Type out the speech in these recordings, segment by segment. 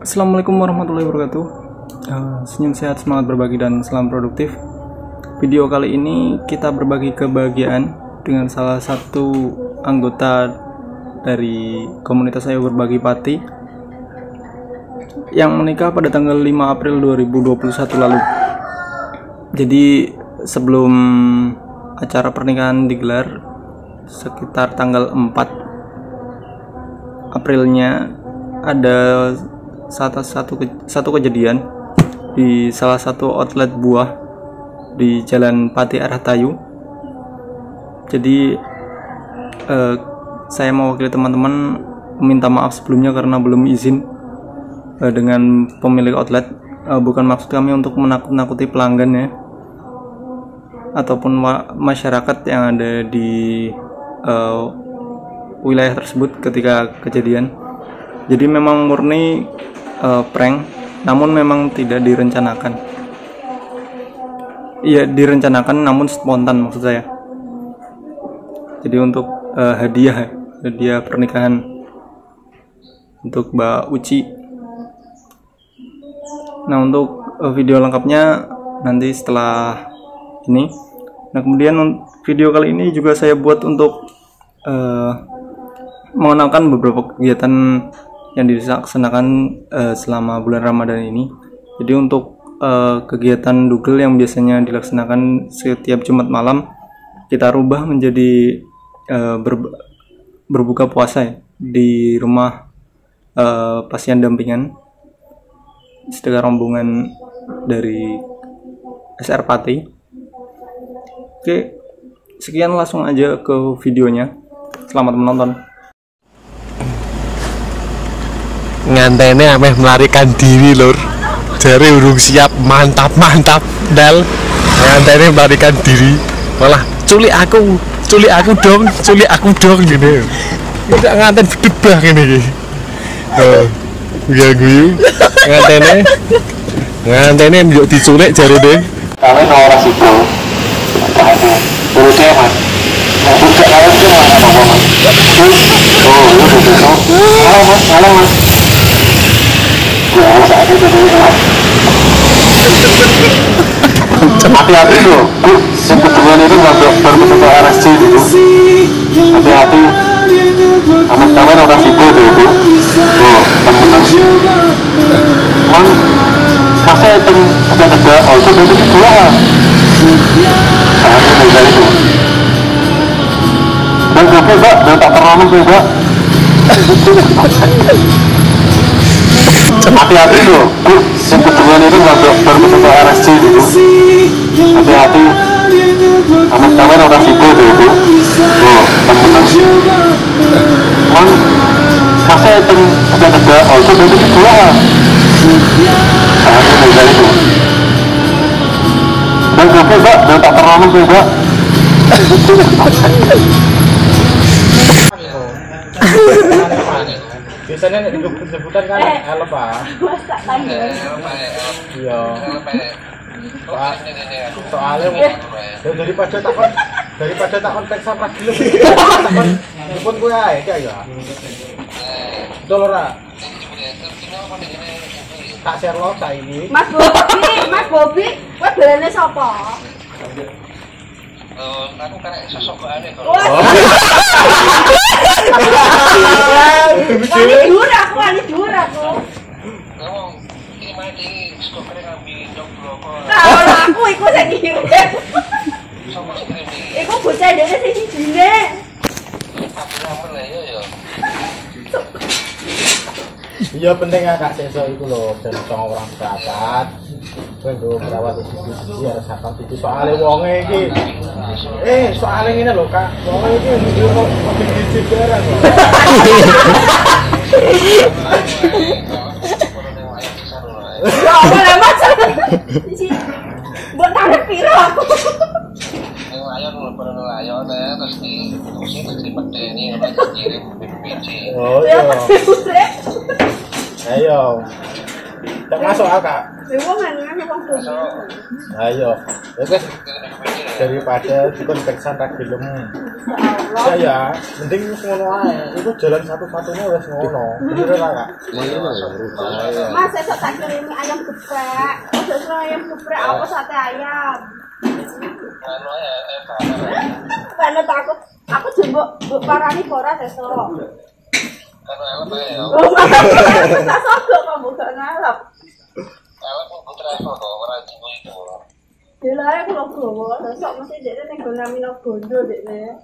Assalamualaikum warahmatullahi wabarakatuh. Senyum sehat, semangat berbagi, dan selam produktif. Video kali ini kita berbagi kebahagiaan dengan salah satu anggota dari komunitas Ayo Berbagi Pati yang menikah pada tanggal 5 April 2021 lalu. Jadi sebelum acara pernikahan digelar sekitar tanggal 4 Aprilnya ada satu kejadian di salah satu outlet buah di Jalan Pati arah Tayu. Jadi saya mewakili teman-teman minta maaf sebelumnya karena belum izin dengan pemilik outlet. Bukan maksud kami untuk menakut-nakuti pelanggan ya, ataupun masyarakat yang ada di wilayah tersebut ketika kejadian. Jadi memang murni prank, namun memang tidak direncanakan. Iya, direncanakan namun spontan maksud saya. Jadi untuk hadiah pernikahan untuk Mbak Uci. Nah, untuk video lengkapnya nanti setelah ini. Nah, kemudian video kali ini juga saya buat untuk mengenalkan beberapa kegiatan yang dilaksanakan selama bulan Ramadan ini. Jadi untuk kegiatan Dugel yang biasanya dilaksanakan setiap Jumat malam, kita rubah menjadi berbuka puasa ya, di rumah pasien dampingan sedekah rombongan dari SR Pati. Oke, sekian, langsung aja ke videonya. Selamat menonton. Ngantene ameh melarikan diri lur. Jare urung siap, mantap dal. Ngantene melarikan diri. Malah culik aku dong gini. Tidak nganten bedebah gini iki. Guyu. Ngantene njuk diculik jare deh. Kami ora situ. Hati-hati loh, sebetulnya itu berbentuk RSC gitu. Hati-hati, amat-amat orang situ itu. Loh, teman-teman cuman masa itu ada tegak, oh itu bentuk sekolah lah. Sangat mudah itu. Dan gue mbak, dan tak terlalu gue mbak. Hati-hati loh, sebetulnya itu berbentuk RSC gitu. Hati-hati, amat-amat orang situ itu. Loh, teman-teman cuman masa itu ada tegak, oh itu bentuk sekolah lah. Sangat mudah itu. Oke mbak, udah tak terlalu gue mbak. Biasanya disebutan kan elep ah. Masak tanya. Iya. Soalnya daripada takon teksa pas dulu. Takon nyebut gue kayak ya. Betul ora? Kak Sherlock ini. Mas Bobi, wah belane sapa? Aku karek sosok baane kok. Wah, dhuwur aku. Ngomong iki mati soko kare ngambil jomblo kok. Lah aku iku sing iki. Sopo sing iki? Iku bocah dhewe sing dijine. Aku ora yo. Iya penting agak sesok itu loh, dan sama orang berangkat gue dulu merawat isi harus akal tipi soalnya wongnya ini soalnya ini loh kak, wongnya ini yang dulu mau bikin cidaran loh. Ya apa lah mas buat tangan piro aku yang layon loh, pada layon ya terus di usia terus di peti ini yang dikirim di PC. Oh iya ayo Tidak masuk akal. Ayo, terus daripada dikonveksan tak gelem. Saya mending ngono ae. Itu jalan satu-satunya wis ngono. Bener lah, Kak. Mas esok tak kirimi ayam geprek. Ojo sira ayam geprek apa sate ayam. Anu ya, panas aku. Aku jembok mbok parani boras esok. Karo elep ae ya. Tak sogok kok mbok ngalep. Elep putra kok ora dimu itu. Dilare kok gowo, sesuk mesti dekne ning gonami no bondo dekne.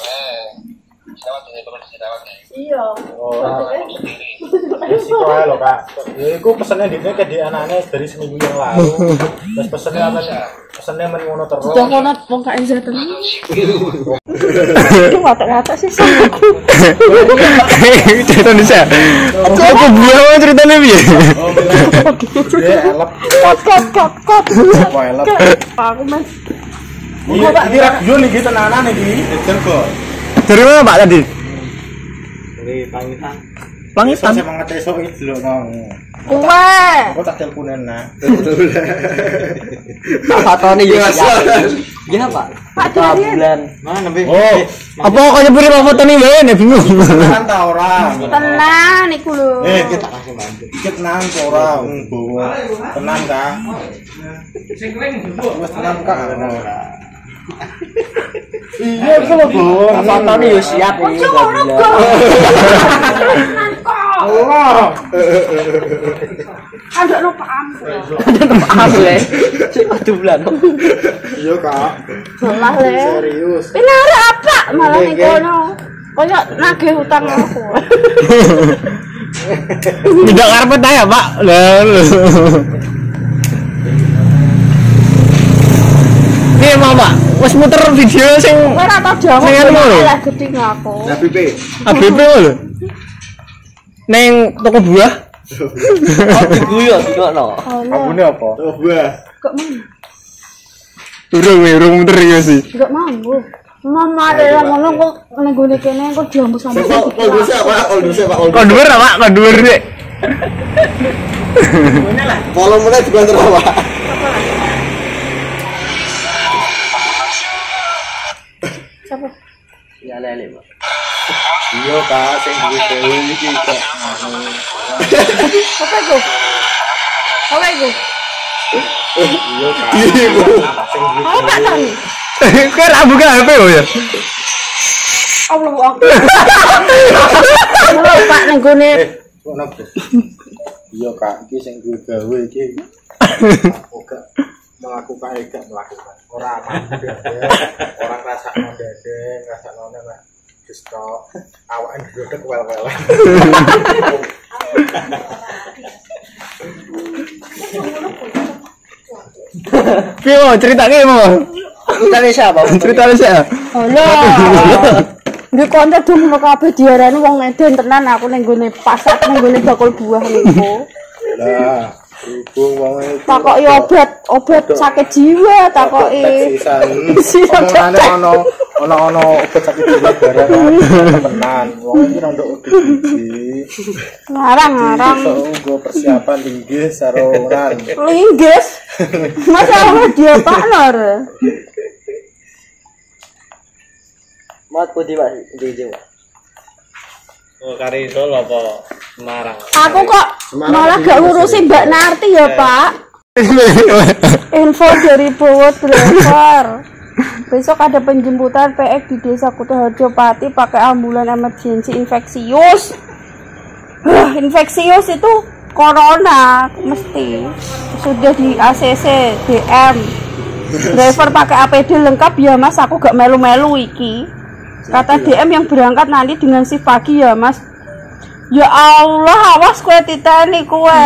Wah. Siapa sing pengen sirawat? Iya. Wis iku ae lho, Kak. Ya iku pesene dekne kedhe anane dari seminggu yang lalu. Terus pesene apa ya? Pesene men ngono terus. Wong ngono wong kae jateng. Itu watak-watak sih. Cerita Indonesia. Aku biar ceritanya piye? Elep. Kot. Elep. Aku Mas. Iki dirak yo niki tenanan iki. Jergo. Dari mana Pak tadi? Dari Pangitan. Pangitan. Saya semangat esok iki delok nang. Kuwe. Aku tak teleponan nah. Pak Tony ya. Iya Pak. Pak Tony. Mana Mbak? Oh. Apa kok nyeburi Pak Tony wae nek bingung. Tenan ta ora? Tenan iku lho. Iki tak kasih mandek. Iki tenan ora mbowo. Tenan ta? Sing kowe njupuk wis tenan Kak. Iya kalau bor, nonton yo siap ini. Allah. Ada lupa ampun. Ada bulan. Iya Kak. Salah le. Serius. Benar apa? Malah ning kono. Koyo nagih utang aku. Tidak karpet aja Pak. Iya Mama, wis muter video sing ora tau jawab. Lah gedhi ngaku. ABP. ABP lho. Ning toko buah. Oh, diguyu dikokno. Abune apa? Toko buah. Kok mang. Durung muter ya sih. Enggak mampu. Mama rela ngono kok ning gone kene kok diambu sampe. Kok dhuwur Pak, kok dhuwur sik. Ngene lah. Volumenya dibanter Pak. Siapa? Ya lele, Pak. Iya, Kak, sing duwe dewe iki kok. Apa iku? Apa iku? Iya, Kak. Oh, Pak Tony. Kok ra buka HP ya? Allahu Akbar. Lho, Pak nang gone. Iya, Kak, iki sing duwe dewe iki. Oke. Melakukan tidak melakukan orang aman orang rasa nondeng rasa nondeng lah justru awan duduk wel-welan Pio ceritanya mau cerita siapa cerita siapa halo di konten dong mau kabeh diarani wong neden tenan aku ning gone pasar ning gone bakul buah niku lah takoki obat sakit jiwa takoki sisan ono obat sakit jiwa barang temenan wong iki rondo udik ngarang-ngarang nggo persiapan linggih saroran linggih masalah dia partner mat putih Pak DJ kari Solo apa Semarang. Aku kok malah gak ngurusi Mbak Narti ya, Pak. Info dari Bowot driver. Besok ada penjemputan PX di Desa Kutaharjopati pakai ambulan emergensi infeksius. Infeksius itu corona mesti. Sudah di ACC DM. Driver pakai APD lengkap ya, Mas. Aku gak melu-melu iki. Kata DM yang berangkat nanti dengan shift pagi ya Mas. Ya Allah, awas kue Titanic kue.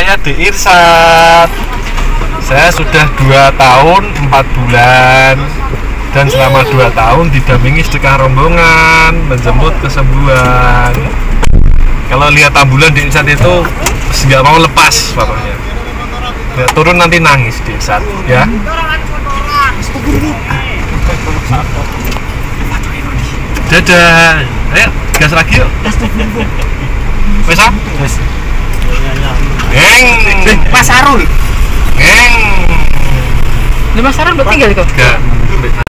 saya di Irsyad. Saya sudah 2 tahun 4 bulan, dan selama 2 tahun didampingi setengah rombongan menjemput kesembuhan. Kalau lihat ambulan di Irsyad itu nggak mau lepas pokoknya. Nggak turun nanti nangis di Irsyad ya. Dadah. Ayo gas lagi yuk. Wes ah? Wes. Neng, Mas Arul. Neng. Mas Arul udah tinggal kok? Enggak.